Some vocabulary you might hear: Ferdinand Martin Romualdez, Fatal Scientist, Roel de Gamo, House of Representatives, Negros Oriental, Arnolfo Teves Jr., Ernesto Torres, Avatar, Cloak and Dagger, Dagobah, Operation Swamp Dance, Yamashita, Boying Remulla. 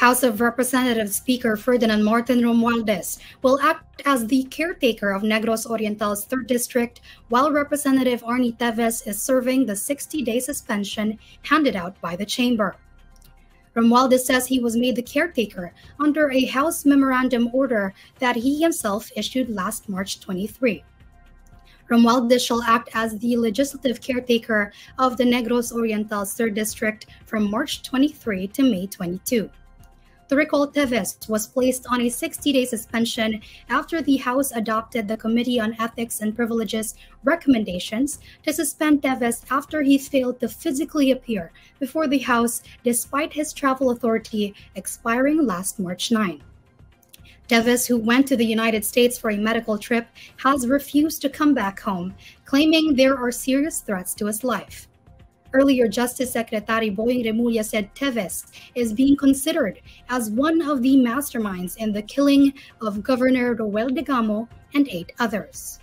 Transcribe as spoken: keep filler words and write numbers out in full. House of Representatives Speaker Ferdinand Martin Romualdez will act as the caretaker of Negros Oriental's third District, while Representative Arnie Teves is serving the sixty-day suspension handed out by the chamber. Romualdez says he was made the caretaker under a House memorandum order that he himself issued last March twenty-third. Romualdez shall act as the legislative caretaker of the Negros Oriental's third District from March twenty-third to May twenty-second. To recall, Teves was placed on a sixty-day suspension after the House adopted the Committee on Ethics and Privileges recommendations to suspend Teves after he failed to physically appear before the House despite his travel authority expiring last March ninth. Teves, who went to the United States for a medical trip, has refused to come back home, claiming there are serious threats to his life. Earlier, Justice Secretary Boying Remulla said Teves is being considered as one of the masterminds in the killing of Governor Roel de Gamo and eight others.